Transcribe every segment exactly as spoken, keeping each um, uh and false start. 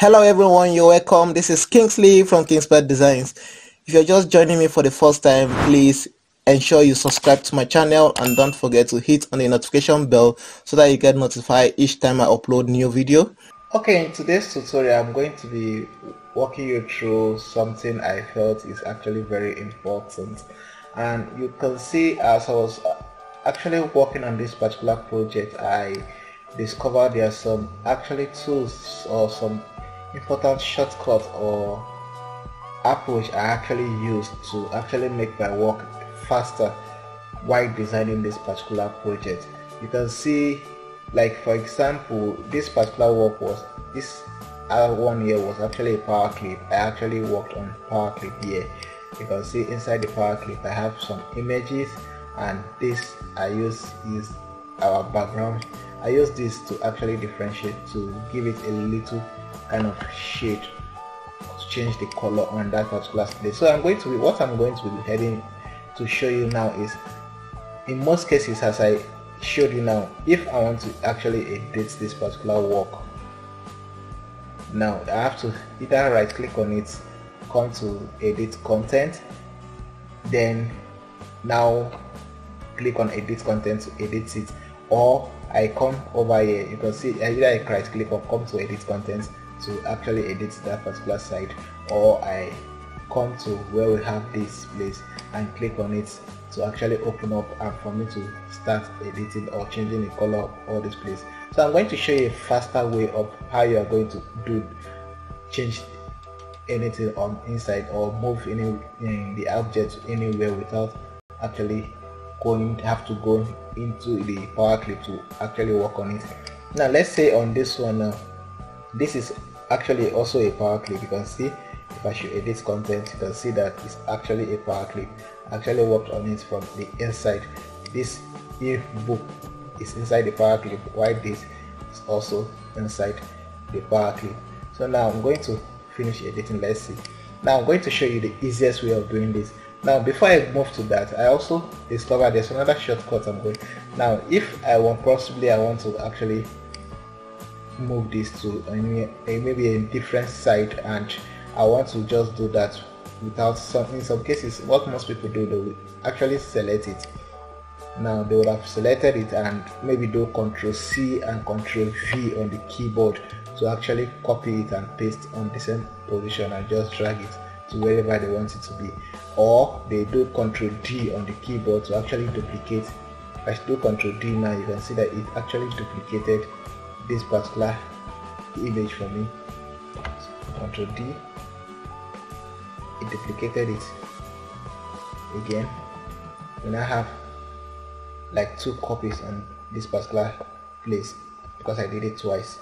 Hello everyone, you're welcome. This is Kingsley from KingspetDesigns. If you're just joining me for the first time, please ensure you subscribe to my channel and don't forget to hit on the notification bell so that you get notified each time I upload new video. Okay, in today's tutorial I'm going to be walking you through something I felt is actually very important, and you can see as I was actually working on this particular project I discovered there are some actually tools or some important shortcut or approach I actually used to actually make my work faster while designing this particular project. You can see, like for example, this particular work was this uh, one here was actually a power clip. I actually worked on power clip here. You can see inside the power clip I have some images, and this I use is our background. I use this to actually differentiate, to give it a little kind of shade, to change the color on that particular display. So I'm going to be, what I'm going to be heading to show you now is, in most cases as I showed you now, if I want to actually edit this particular work, now I have to either right click on it, come to edit content, then now click on edit content to edit it, or I come over here. You can see either I right click or come to edit content to actually edit that particular side, or I come to where we have this place and click on it to actually open up and for me to start editing or changing the color of all this place. So I'm going to show you a faster way of how you are going to do change anything on inside or move any in the object anywhere without actually going have to go into the power clip to actually work on it. Now let's say on this one now, this is actually also a power clip. You can see if I should edit content, you can see that it's actually a power clip. I actually worked on it from the inside. This if book is inside the power clip, while this is also inside the power clip. So now I'm going to finish editing. Let's see. Now I'm going to show you the easiest way of doing this. Now before I move to that, I also discovered there's another shortcut I'm going. Now if I want, possibly I want to actually move this to maybe a different side, and I want to just do that without some, in some cases what most people do, they will actually select it. Now they would have selected it and maybe do Ctrl C and Ctrl V on the keyboard to actually copy it and paste on the same position and just drag it to wherever they want it to be, or they do Ctrl D on the keyboard to actually duplicate. If I do Ctrl D now, you can see that it actually duplicated this particular image for me. So Ctrl D, it duplicated it again. We now have like two copies on this particular place because I did it twice.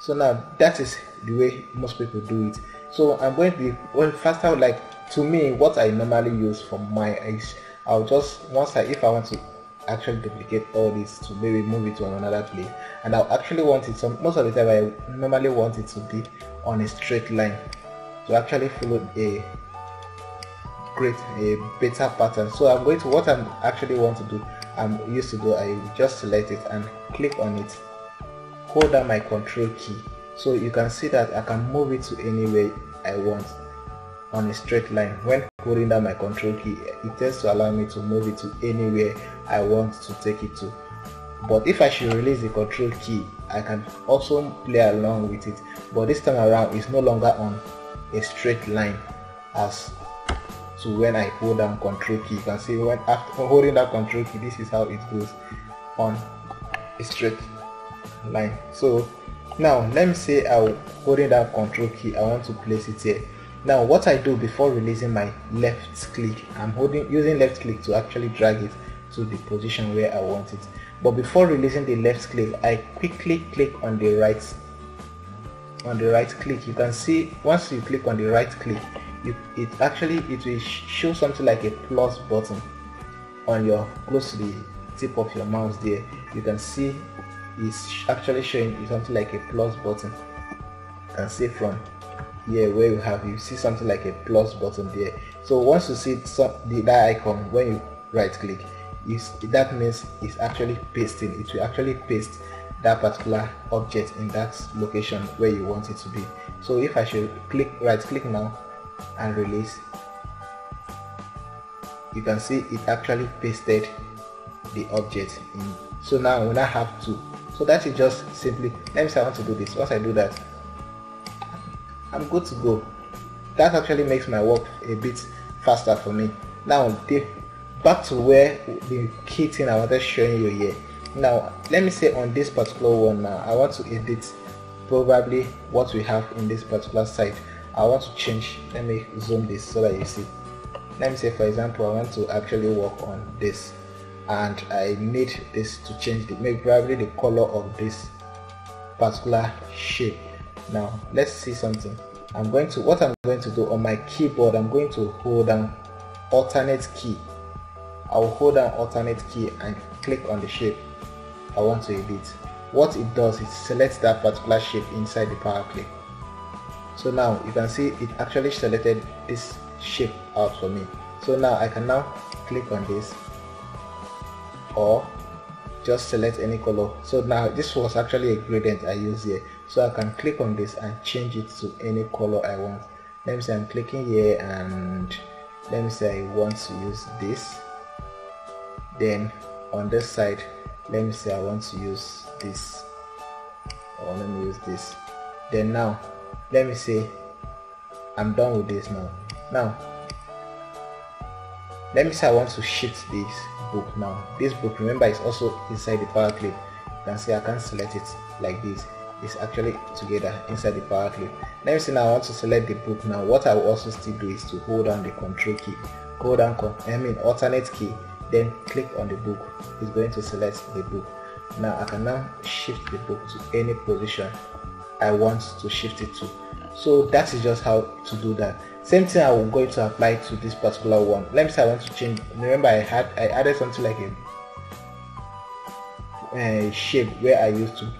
So now that is the way most people do it. So I'm going to be, well, first I would like, to me what I normally use for my eyes, I'll just once I if I want to actually duplicate all this to maybe move it to another place, and I'll actually want it, some most of the time I normally want it to be on a straight line to actually follow a great a better pattern. So I'm going to, what I'm actually want to do, I'm used to do, I just select it and click on it, hold down my control key, so you can see that I can move it to any way I want on a straight line. When holding down my control key, it tends to allow me to move it to anywhere I want to take it to. But if I should release the control key, I can also play along with it, but this time around it's no longer on a straight line as to when I hold down control key. You can see when after holding down control key, this is how it goes on a straight line. So now let me say I'm holding down control key, I want to place it here. Now what I do before releasing my left click, I'm holding using left click to actually drag it to the position where I want it. But before releasing the left click, I quickly click on the right on the right click. You can see once you click on the right click, you, it actually it will show something like a plus button on your close to the tip of your mouse there. You can see is actually showing you something like a plus button. You can see from here where you have, you see something like a plus button there. So once you see some, the, that icon when you right click, is that means it's actually pasting. It will actually paste that particular object in that location where you want it to be. So if I should click right click now and release, you can see it actually pasted the object in. So now when I have to, so that is just simply, let me say I want to do this. Once I do that, I'm good to go. That actually makes my work a bit faster for me. Now the, back to where the key thing I wanted showing you here. Now let me say on this particular one, now I want to edit probably what we have in this particular site. I want to change, let me zoom this so that you see. Let me say for example I want to actually work on this and I need this to change the, maybe probably the color of this particular shape. Now let's see something. I'm going to, what I'm going to do on my keyboard, I'm going to hold down alternate key. I'll hold down alternate key and click on the shape I want to edit. What it does is select that particular shape inside the Power Clay. So now you can see it actually selected this shape out for me. So now I can now click on this or just select any color. So now this was actually a gradient I used here, so I can click on this and change it to any color I want. Let me say I'm clicking here and let me say I want to use this. Then on this side, let me say I want to use this, or let me use this. Then now let me say I'm done with this. Now now let me say I want to shift this book. Now this book, remember, is also inside the Power Clip. You can see I can't select it like this, it's actually together inside the Power Clip. Let me say now I want to select the book. Now what I will also still do is to hold down the control key, hold down con I mean alternate key, then click on the book. It's going to select the book. Now I can now shift the book to any position I want to shift it to. So that is just how to do that. Same thing I will going to apply to this particular one. Let me say I want to change, remember I had I added something like a, a shape where I used to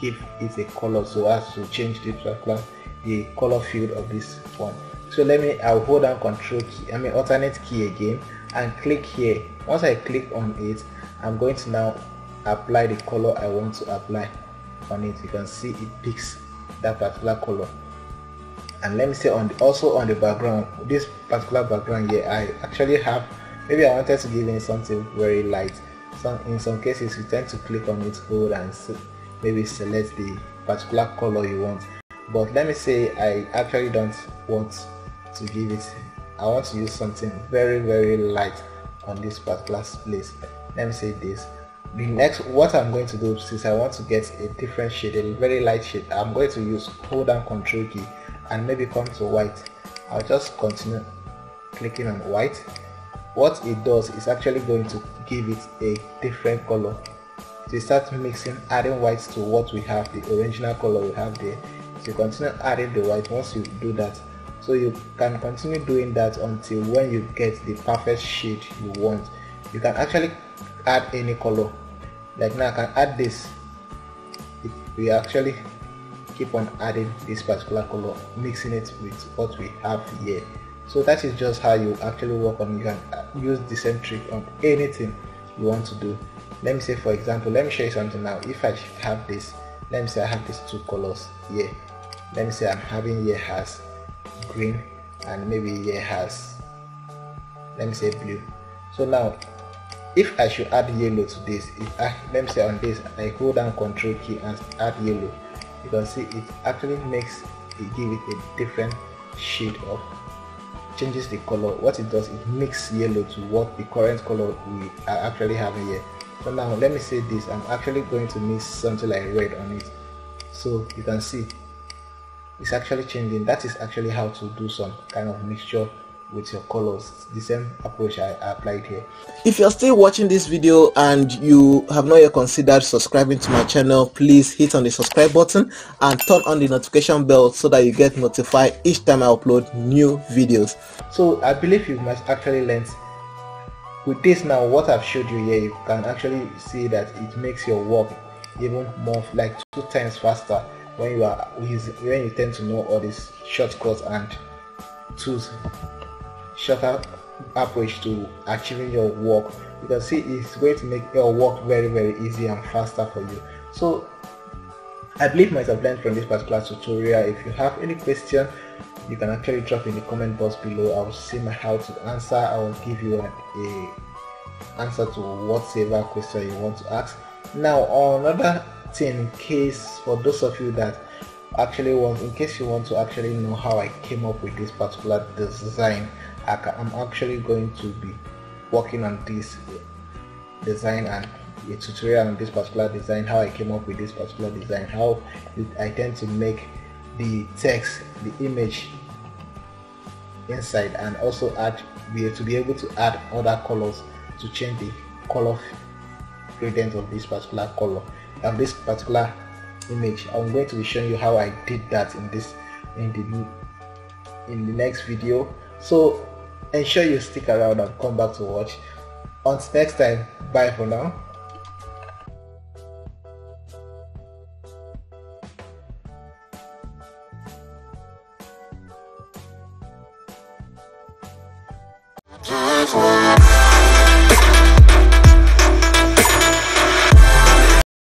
give it a color, so as to change the particular the color field of this one. So let me, I'll hold down control key, I mean alternate key again, and click here. Once I click on it, I'm going to now apply the color I want to apply on it. You can see it picks that particular color. And let me say on the, also on the background, this particular background here, I actually have, maybe I wanted to give in something very light. Some, in some cases you tend to click on it, hold and see, maybe select the particular color you want. But let me say I actually don't want to give it, I want to use something very very light on this particular place. Let me say this. The next, what I'm going to do, since I want to get a different shade, a very light shade, I'm going to use hold down control key and maybe come to white. I'll just continue clicking on white. What it does is actually going to give it a different color. To start mixing, adding whites to what we have, the original color we have there. So continue adding the white once you do that. So you can continue doing that until when you get the perfect shade you want. You can actually add any color. Like now I can add this. It, we actually keep on adding this particular color, mixing it with what we have here. So that is just how you actually work on. You can use the same trick on anything you want to do. Let me say for example, let me show you something now. If I have this, let me say I have these two colors here. Let me say I'm having here has green and maybe here has, let me say blue. So now if I should add yellow to this, if I, let me say on this I hold down control key and add yellow, you can see it actually makes it, give it a different shade of, changes the color. What it does, it makes yellow to what the current color we are actually having here. So now let me say this, I'm actually going to mix something like red on it. So you can see it's actually changing. That is actually how to do some kind of mixture with your colors, the same approach I applied here. If you're still watching this video and you have not yet considered subscribing to my channel, please hit on the subscribe button and turn on the notification bell so that you get notified each time I upload new videos. So I believe you must actually learn with this. Now what I've showed you here, you can actually see that it makes your work even more, like two times faster when you are when you tend to know all these shortcuts and tools, shorter approach to achieving your work. You can see it's going to make your work very very easy and faster for you. So I believe my subplans from this particular tutorial. If you have any question, you can actually drop in the comment box below. I will see my how to answer. I will give you an a answer to whatever question you want to ask. Now another thing, in case for those of you that actually want, in case you want to actually know how I came up with this particular design, I can, I'm actually going to be working on this design and a tutorial on this particular design, how I came up with this particular design, how I tend to make the text, the image inside, and also add be to be able to add other colors to change the color gradient of this particular color of this particular image. I'm going to be showing you how I did that in this in the in the next video. So ensure you stick around and come back to watch. Until next time, bye for now.